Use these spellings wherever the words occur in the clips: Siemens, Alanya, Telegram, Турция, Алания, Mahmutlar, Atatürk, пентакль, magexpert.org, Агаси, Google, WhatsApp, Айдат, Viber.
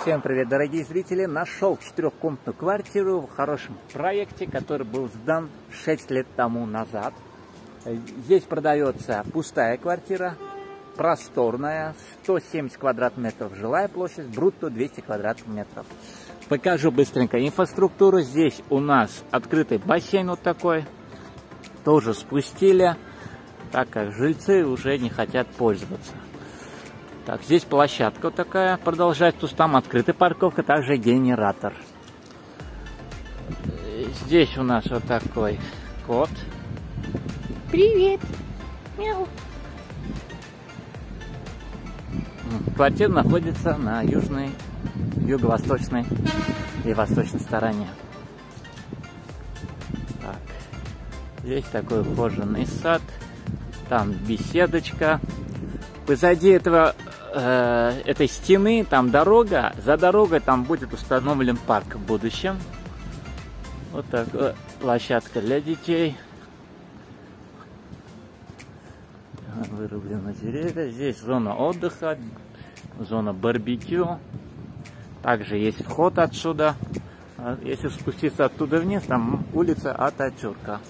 Всем привет, дорогие зрители! Нашел четырехкомнатную квартиру в хорошем проекте, который был сдан 6 лет тому назад. Здесь продается пустая квартира, просторная, 170 квадратных метров жилая площадь, брутто 200 квадратных метров. Покажу быстренько инфраструктуру. Здесь у нас открытый бассейн вот такой, тоже спустили, так как жильцы уже не хотят пользоваться. Так, здесь площадка вот такая, продолжает, тут там открытая парковка, также генератор. Здесь у нас вот такой кот. Привет! Мяу! Квартира находится на южной, юго-восточной и восточной стороне. Так, здесь такой ухоженный сад, там беседочка. Позади этой стены там дорога, за дорогой там будет установлен парк в будущем. Вот так, площадка для детей. Вырублены деревья. Здесь зона отдыха, зона барбекю. Также есть вход отсюда. Если спуститься оттуда вниз, там улица Ататюрка.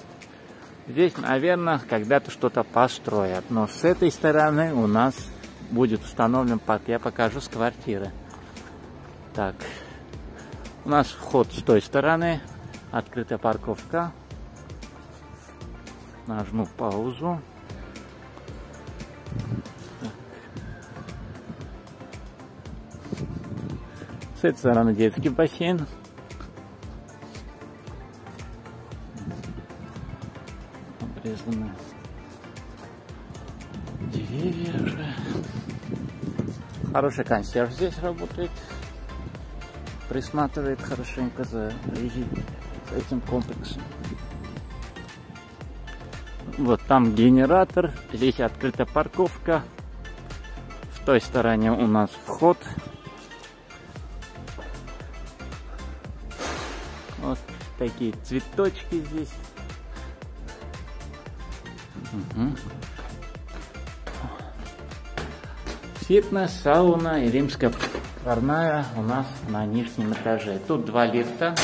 Здесь, наверное, когда-то что-то построят. Но с этой стороны у нас будет установлен парк. Я покажу с квартиры. Так. У нас вход с той стороны. Открытая парковка. Нажму паузу. С этой стороны детский бассейн. Деревья уже. Хороший консьерж здесь работает, присматривает хорошенько за этим комплексом. Вот там генератор, здесь открыта парковка, в той стороне у нас вход. Вот такие цветочки здесь. Фитнес, сауна и римская парная у нас на нижнем этаже. Тут два лифта.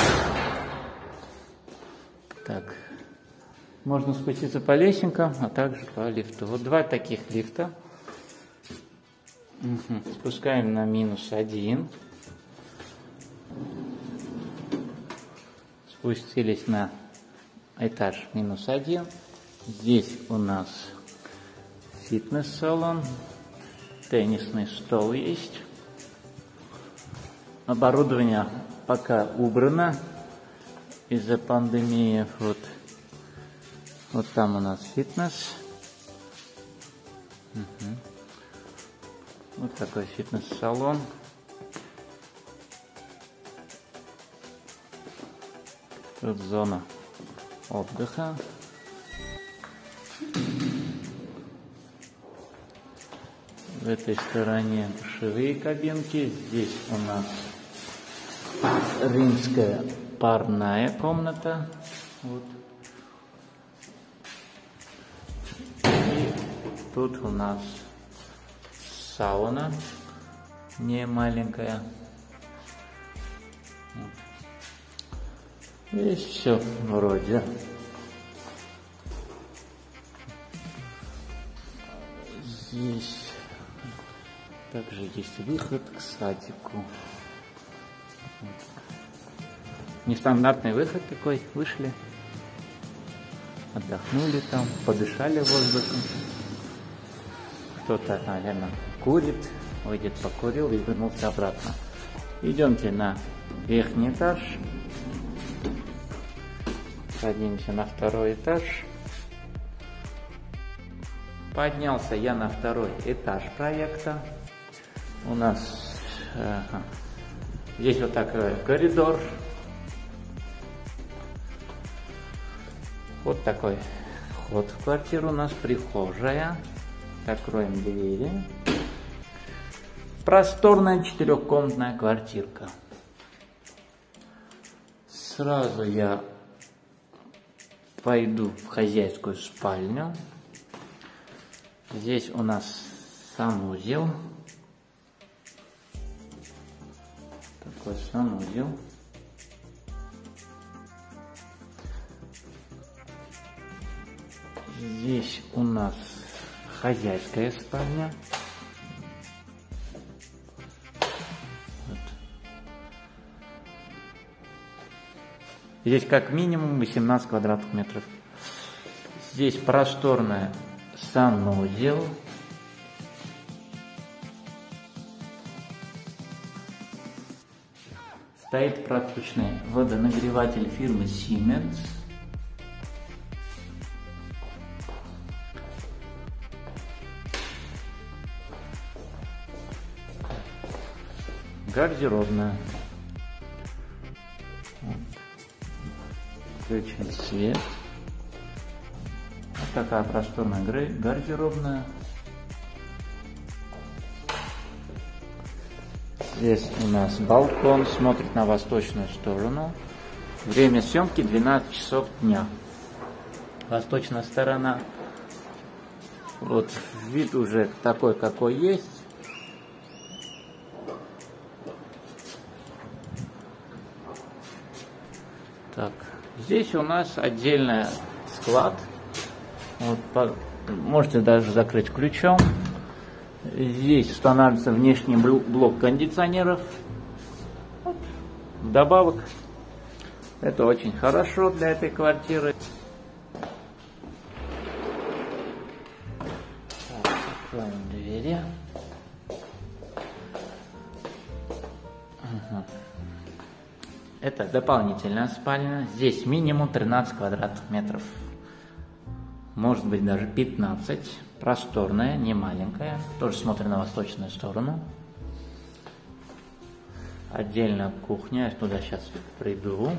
Так, можно спуститься по лесенкам, а также по лифту. Вот два таких лифта. Спускаем на -1. Спустились на этаж -1. Здесь у нас фитнес-салон, теннисный стол есть. Оборудование пока убрано из-за пандемии. Вот там у нас фитнес. Вот такой фитнес-салон. Тут зона отдыха. В этой стороне душевые кабинки. Здесь у нас римская парная комната. Вот. И тут у нас сауна, не маленькая. Вот. И все вроде. Здесь также есть выход к садику. Нестандартный выход такой. Вышли, отдохнули там, подышали воздухом. Кто-то, наверное, курит, выйдет, покурил и вернулся обратно. Идемте на верхний этаж. Садимся на второй этаж. Поднялся я на второй этаж проекта. У нас здесь вот такой коридор. Вот такой вход в квартиру у нас, прихожая. Закроем двери. Просторная четырехкомнатная квартирка. Сразу я пойду в хозяйскую спальню. Здесь у нас санузел. клавишынан удел. Здесь у нас хозяйская спальня. Вот. Здесь как минимум 18 квадратных метров. Здесь просторная санузел. Стоит проточный водонагреватель фирмы Siemens. Гардеробная. Включим свет. Вот такая просторная гардеробная. Здесь у нас балкон, смотрит на восточную сторону. Время съемки 12 часов дня. Восточная сторона. Вот вид уже такой, какой есть. Так, здесь у нас отдельный склад. Вот, можете даже закрыть ключом. Здесь устанавливается внешний блок кондиционеров. Вот. Вдобавок, это очень хорошо для этой квартиры. Так, откроем двери. Угу. Это дополнительная спальня. Здесь минимум 13 квадратных метров. Может быть даже 15. Просторная, не маленькая. Тоже смотрю на восточную сторону. Отдельно кухня. Я туда сейчас приду.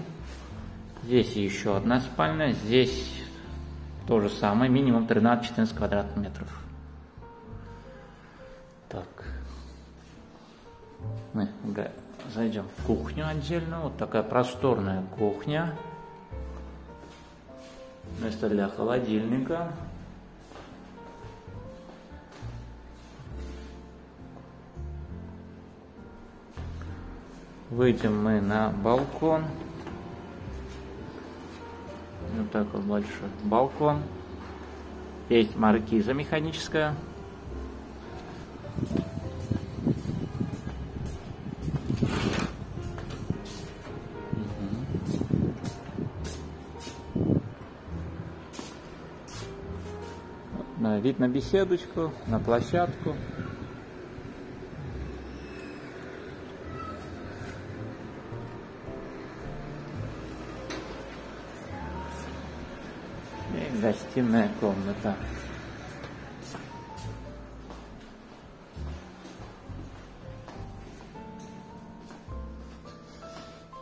Здесь еще одна спальня. Здесь то же самое. Минимум 13-14 квадратных метров. Так. Мы зайдем в кухню отдельно. Вот такая просторная кухня. Место для холодильника. Выйдем мы на балкон. Вот такой большой балкон. Есть маркиза механическая. Вид на беседочку, на площадку. И гостиная комната.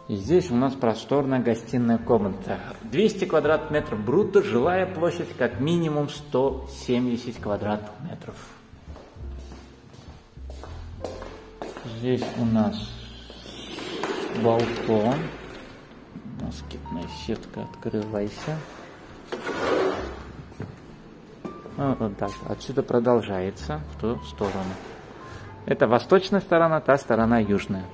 И здесь у нас просторная гостиная комната. 200 квадратных метров брутто, жилая площадь как минимум 170 квадратных метров. Здесь у нас балкон. Москитная сетка, открывайся. Вот так, отсюда продолжается в ту сторону. Это восточная сторона, та сторона южная.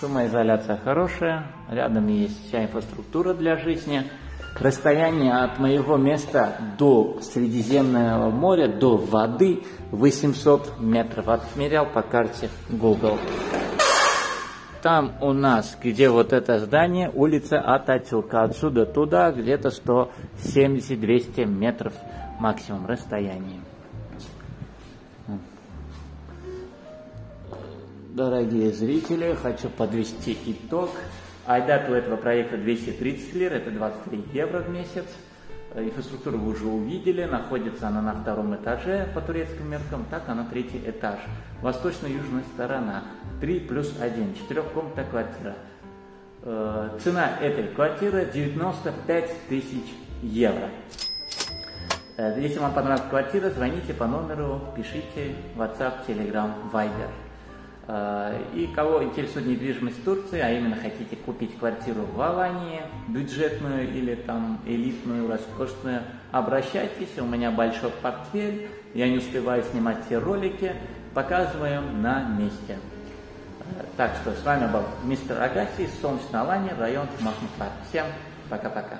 Шумоизоляция хорошая, рядом есть вся инфраструктура для жизни. Расстояние от моего места до Средиземного моря, до воды 800 метров. Отмерял по карте Google. Там у нас, где вот это здание, улица Ататюрка. Отсюда туда где-то 170-200 метров максимум расстояние. Дорогие зрители, хочу подвести итог. Айдат у этого проекта 230 лир, это 23 евро в месяц. Инфраструктуру вы уже увидели, находится она на втором этаже по турецким меркам, так она третий этаж. Восточно-южная сторона, 3+1, 4-комнатная квартира. Цена этой квартиры 95 тысяч евро. Если вам понравилась квартира, звоните по номеру, пишите в WhatsApp, Telegram, Viber. И кого интересует недвижимость Турции, а именно хотите купить квартиру в Алании, бюджетную или там элитную, роскошную, обращайтесь, у меня большой портфель, я не успеваю снимать все ролики, показываем на месте. Так что с вами был мистер Агаси, солнечная Алания, район Mahmutlar. Всем пока-пока.